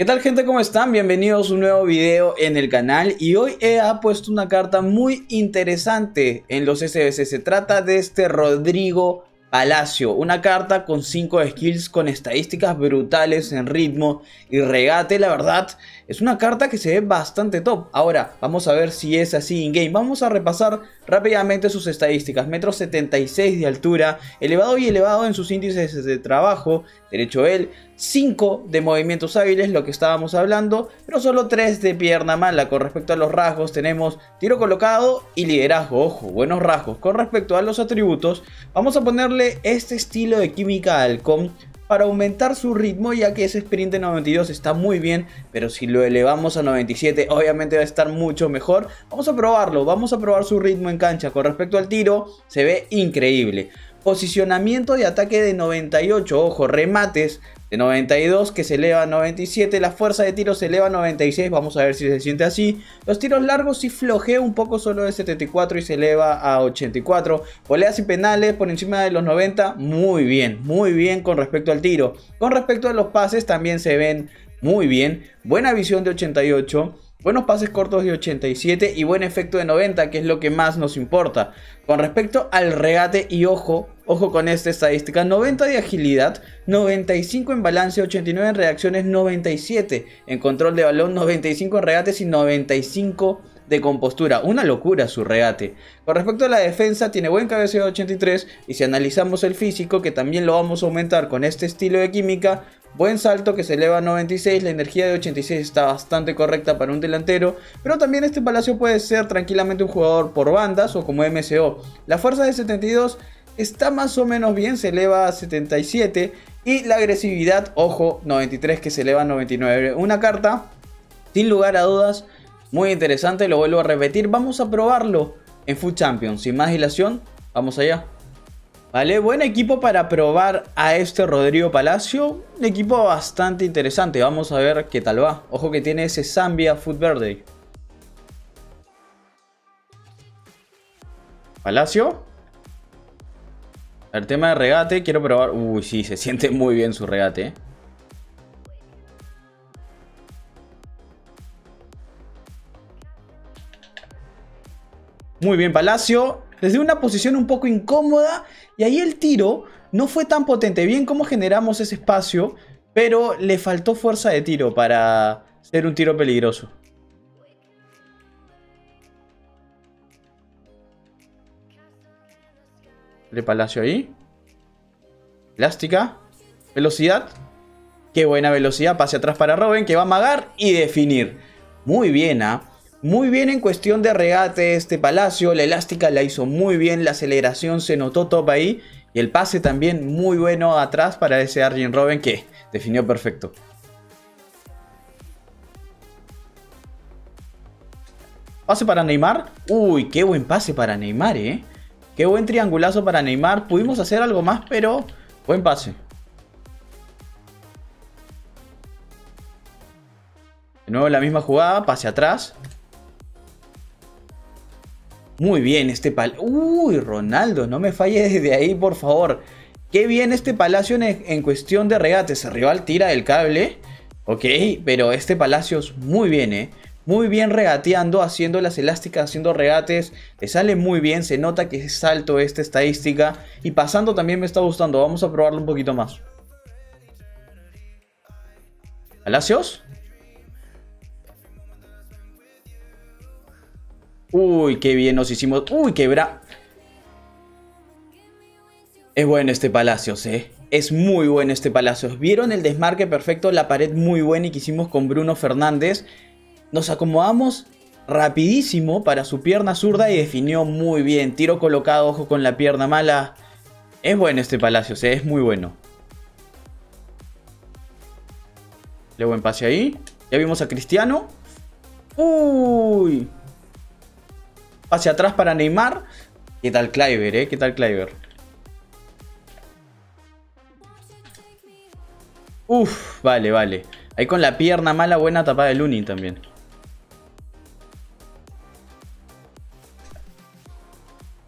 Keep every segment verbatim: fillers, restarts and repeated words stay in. ¿Qué tal, gente? ¿Cómo están? Bienvenidos a un nuevo video en el canal y hoy E A ha puesto una carta muy interesante en los S B C. Se trata de este Rodrigo Palacio, una carta con cinco skills, con estadísticas brutales en ritmo y regate. La verdad es una carta que se ve bastante top. Ahora vamos a ver si es así in game. Vamos a repasar rápidamente sus estadísticas: metro setenta y seis de altura, elevado y elevado en sus índices de trabajo, derecho él, cinco de movimientos hábiles, lo que estábamos hablando, pero solo tres de pierna mala. Con respecto a los rasgos, tenemos tiro colocado y liderazgo. Ojo, buenos rasgos. Con respecto a los atributos, vamos a ponerle este estilo de química al com para aumentar su ritmo, ya que ese sprint de noventa y dos está muy bien, pero si lo elevamos a noventa y siete obviamente va a estar mucho mejor. Vamos a probarlo, vamos a probar su ritmo en cancha. Con respecto al tiro, se ve increíble. Posicionamiento de ataque de noventa y ocho, ojo, remates de noventa y dos, que se eleva a noventa y siete, la fuerza de tiro se eleva a noventa y seis, vamos a ver si se siente así. Los tiros largos sí flojea un poco, solo de setenta y cuatro y se eleva a ochenta y cuatro. Voleas y penales por encima de los noventa, muy bien, muy bien con respecto al tiro. Con respecto a los pases también se ven muy bien, buena visión de ochenta y ocho. Buenos pases cortos de ochenta y siete y buen efecto de noventa, que es lo que más nos importa. Con respecto al regate, y ojo, ojo con esta estadística: noventa de agilidad, noventa y cinco en balance, ochenta y nueve en reacciones, noventa y siete en control de balón, noventa y cinco en regates y noventa y cinco de compostura. Una locura su regate. Con respecto a la defensa, tiene buen cabeceo de ochenta y tres, y si analizamos el físico, que también lo vamos a aumentar con este estilo de química, buen salto que se eleva a noventa y seis, la energía de ochenta y seis está bastante correcta para un delantero, pero también este Palacio puede ser tranquilamente un jugador por bandas o como M C O. La fuerza de setenta y dos está más o menos bien, se eleva a setenta y siete, y la agresividad, ojo, noventa y tres, que se eleva a noventa y nueve. Una carta, sin lugar a dudas, muy interesante, lo vuelvo a repetir. Vamos a probarlo en FUT Champions. Sin más dilación, vamos allá. Vale, buen equipo para probar a este Rodrigo Palacio. Un equipo bastante interesante. Vamos a ver qué tal va. Ojo que tiene ese Zambia FUT Verde. Palacio. El tema de regate, quiero probar. Uy, sí, se siente muy bien su regate, ¿eh? Muy bien, Palacio. Desde una posición un poco incómoda, y ahí el tiro no fue tan potente. Bien como generamos ese espacio, pero le faltó fuerza de tiro para ser un tiro peligroso. El Palacio ahí. Elástica. Velocidad. Qué buena velocidad. Pase atrás para Robben, que va a amagar y definir. Muy bien, ¿ah? ¿eh? Muy bien en cuestión de regate este Palacio. La elástica la hizo muy bien, la aceleración se notó top ahí, y el pase también muy bueno atrás para ese Arjen Robben, que definió perfecto. Pase para Neymar. Uy, qué buen pase para Neymar, eh. Qué buen triangulazo para Neymar. Pudimos hacer algo más, pero buen pase. De nuevo la misma jugada, pase atrás. Muy bien este Palacio. Uy, Ronaldo, no me falles desde ahí, por favor. Qué bien este Palacio en, en cuestión de regates. El rival tira el cable. Ok, pero este Palacio es muy bien, ¿eh? Muy bien regateando, haciendo las elásticas, haciendo regates. Le sale muy bien, se nota que es alto esta estadística. Y pasando también me está gustando. Vamos a probarlo un poquito más. Palacios. Uy, qué bien nos hicimos. Uy, qué bra... Es bueno este Palacio, ¿eh? Es muy bueno este Palacio. ¿Vieron el desmarque perfecto? La pared muy buena y que hicimos con Bruno Fernández. Nos acomodamos rapidísimo para su pierna zurda y definió muy bien. Tiro colocado, ojo con la pierna mala. Es bueno este Palacio, ¿eh? Es muy bueno. Le buen pase ahí. Ya vimos a Cristiano. Uy... Pase atrás para Neymar. ¿Qué tal Kleiber, eh? ¿Qué tal Kleiber? Uf, vale, vale. Ahí con la pierna mala, buena tapada de Lunin también.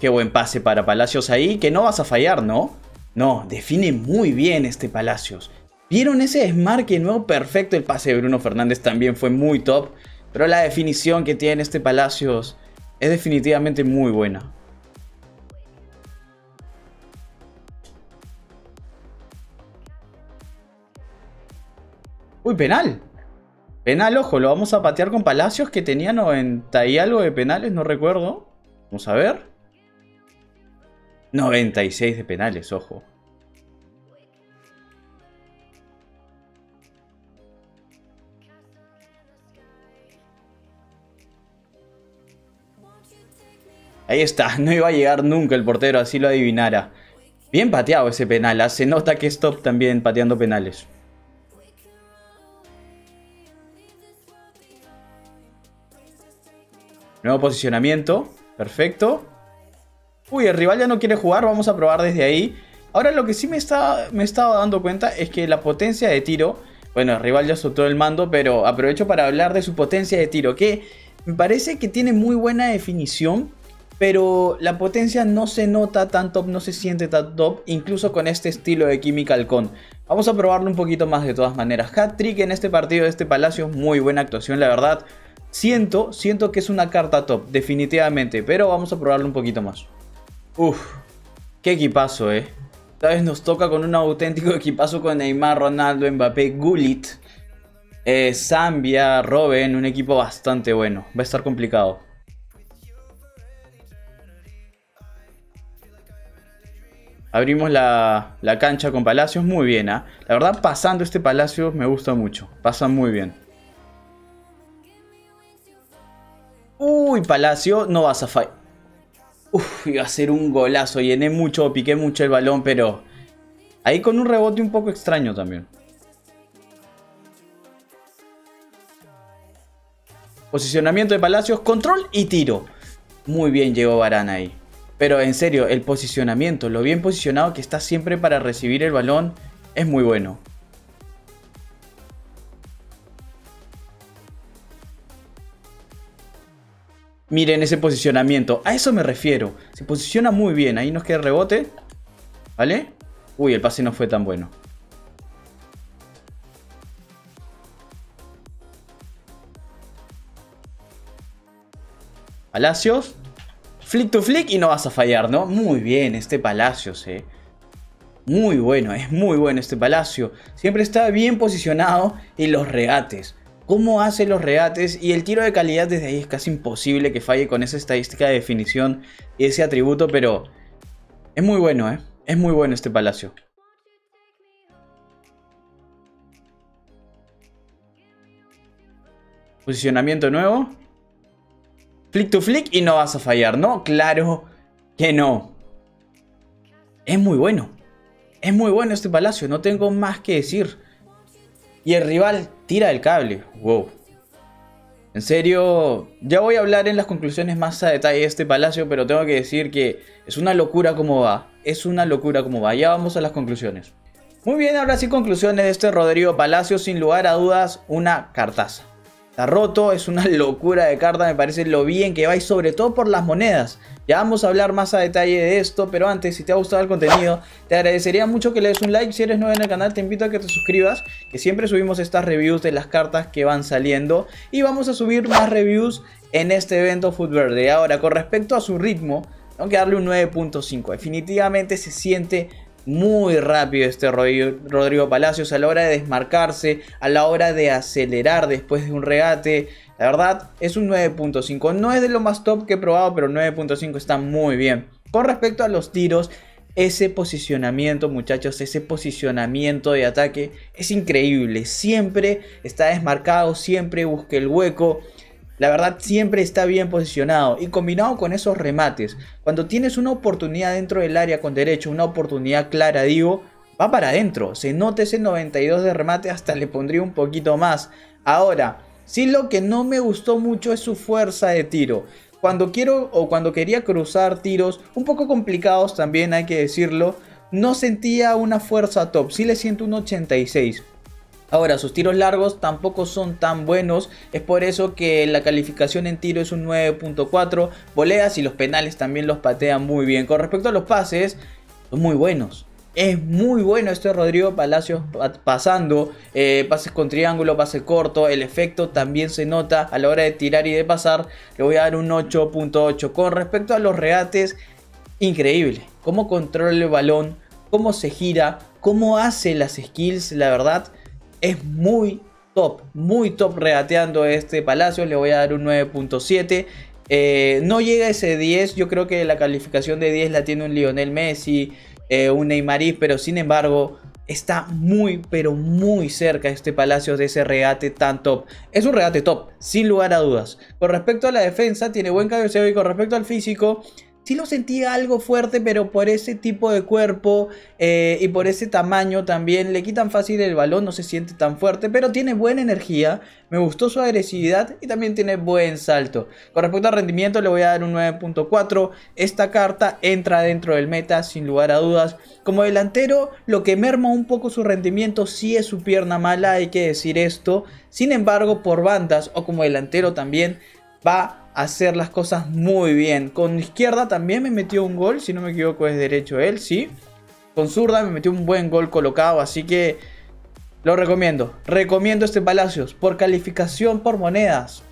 Qué buen pase para Palacios ahí, que no vas a fallar, ¿no? No, define muy bien este Palacios. ¿Vieron ese desmarque nuevo? Perfecto, el pase de Bruno Fernández también fue muy top. Pero la definición que tiene este Palacios es definitivamente muy buena. Uy, penal. Penal, ojo, lo vamos a patear con Palacios, que tenía noventa y algo de penales, no recuerdo. Vamos a ver. noventa y seis de penales, ojo. Ahí está, no iba a llegar nunca el portero, así lo adivinara. Bien pateado ese penal, ¿eh? Se nota que es top también pateando penales. Nuevo posicionamiento, perfecto. Uy, el rival ya no quiere jugar, vamos a probar desde ahí. Ahora lo que sí me está, me estaba dando cuenta es que la potencia de tiro... Bueno, el rival ya soltó el mando, pero aprovecho para hablar de su potencia de tiro, que me parece que tiene muy buena definición. Pero la potencia no se nota tan top, no se siente tan top, incluso con este estilo de Chemical Con. Vamos a probarlo un poquito más de todas maneras. Hat-trick en este partido de este Palacios, muy buena actuación, la verdad. Siento, siento que es una carta top, definitivamente, pero vamos a probarlo un poquito más. Uf, qué equipazo, eh. Esta vez nos toca con un auténtico equipazo con Neymar, Ronaldo, Mbappé, Gullit, eh, Zambia, Robben, un equipo bastante bueno. Va a estar complicado. Abrimos la, la cancha con Palacios, muy bien, ¿eh? La verdad, pasando este Palacios me gusta mucho, pasa muy bien. Uy, Palacio, no vas a fallar. Uf, iba a ser un golazo, llené mucho, piqué mucho el balón, pero... Ahí con un rebote un poco extraño también. Posicionamiento de Palacios, control y tiro. Muy bien llegó Varane ahí. Pero en serio, el posicionamiento, lo bien posicionado que está siempre para recibir el balón, es muy bueno. Miren ese posicionamiento, a eso me refiero. Se posiciona muy bien, ahí nos queda el rebote. ¿Vale? Uy, el pase no fue tan bueno. Palacios. Flick to flick y no vas a fallar, ¿no? Muy bien este Palacios, eh. Muy bueno, es muy bueno este Palacio. Siempre está bien posicionado y los regates. Cómo hace los regates y el tiro de calidad desde ahí es casi imposible que falle con esa estadística de definición y ese atributo, pero es muy bueno, eh. Es muy bueno este Palacio. Posicionamiento nuevo. Flick to flick y no vas a fallar, ¿no? Claro que no. Es muy bueno. Es muy bueno este Palacio, no tengo más que decir. Y el rival tira el cable. Wow. En serio, ya voy a hablar en las conclusiones más a detalle de este Palacio, pero tengo que decir que es una locura como va. Es una locura como va. Ya vamos a las conclusiones. Muy bien, ahora sí conclusiones de este Rodrigo Palacio. Sin lugar a dudas, una cartaza. Está roto, es una locura de carta, me parece lo bien que va y sobre todo por las monedas. Ya vamos a hablar más a detalle de esto, pero antes, si te ha gustado el contenido, te agradecería mucho que le des un like. Si eres nuevo en el canal, te invito a que te suscribas, que siempre subimos estas reviews de las cartas que van saliendo. Y vamos a subir más reviews en este evento Foot Verde. Ahora, con respecto a su ritmo, tengo que darle un nueve punto cinco. Definitivamente se siente muy rápido este Rodrigo Palacios a la hora de desmarcarse, a la hora de acelerar después de un regate. La verdad es un nueve punto cinco, no es de lo más top que he probado, pero nueve punto cinco está muy bien. Con respecto a los tiros, ese posicionamiento, muchachos, ese posicionamiento de ataque es increíble. Siempre está desmarcado, siempre busca el hueco. La verdad siempre está bien posicionado y combinado con esos remates. Cuando tienes una oportunidad dentro del área con derecho, una oportunidad clara digo, va para adentro. Se nota ese noventa y dos de remate, hasta le pondría un poquito más. Ahora, sí lo que no me gustó mucho es su fuerza de tiro. Cuando quiero o cuando quería cruzar tiros, un poco complicados también hay que decirlo, no sentía una fuerza top, sí le siento un ochenta y seis. Ahora, sus tiros largos tampoco son tan buenos, es por eso que la calificación en tiro es un nueve punto cuatro, voleas y los penales también los patean muy bien. Con respecto a los pases, son muy buenos. Es muy bueno este Rodrigo Palacio pasando, eh, pases con triángulo, pase corto, el efecto también se nota a la hora de tirar y de pasar. Le voy a dar un ocho punto ocho. Con respecto a los regates, increíble. Cómo controla el balón, cómo se gira, cómo hace las skills, la verdad es muy top, muy top regateando este Palacio. Le voy a dar un nueve punto siete. Eh, no llega a ese diez, yo creo que la calificación de diez la tiene un Lionel Messi, eh, un Neymar, pero sin embargo está muy pero muy cerca este Palacio de ese regate tan top. Es un regate top, sin lugar a dudas. Con respecto a la defensa, tiene buen cabeceo, y con respecto al físico, sí lo sentía algo fuerte, pero por ese tipo de cuerpo eh, y por ese tamaño también le quitan fácil el balón, no se siente tan fuerte, pero tiene buena energía, me gustó su agresividad y también tiene buen salto. Con respecto al rendimiento le voy a dar un nueve punto cuatro, esta carta entra dentro del meta sin lugar a dudas. Como delantero, lo que merma un poco su rendimiento sí es su pierna mala, hay que decir esto, sin embargo por bandas o como delantero también va hacer las cosas muy bien. Con izquierda también me metió un gol, si no me equivoco es derecho él, sí. Con zurda me metió un buen gol colocado, así que lo recomiendo. Recomiendo este Palacios por calificación, por monedas.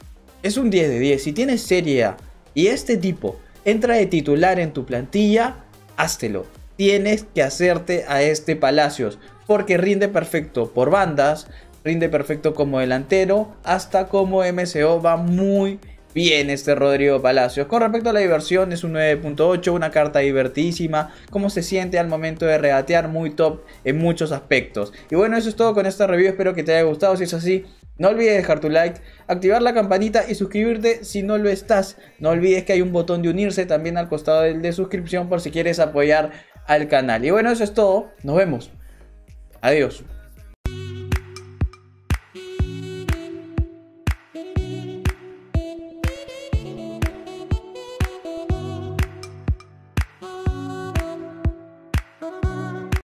Es un diez de diez, si tienes Serie A y este tipo entra de titular en tu plantilla, háztelo. Tienes que hacerte a este Palacios porque rinde perfecto por bandas, rinde perfecto como delantero, hasta como M C O va muy bien. Bien este Rodrigo Palacios. Con respecto a la diversión es un nueve punto ocho, una carta divertidísima, cómo se siente al momento de regatear, muy top en muchos aspectos. Y bueno, eso es todo con esta review, espero que te haya gustado, si es así no olvides dejar tu like, activar la campanita y suscribirte si no lo estás. No olvides que hay un botón de unirse también al costado del de suscripción por si quieres apoyar al canal. Y bueno, eso es todo, nos vemos, adiós.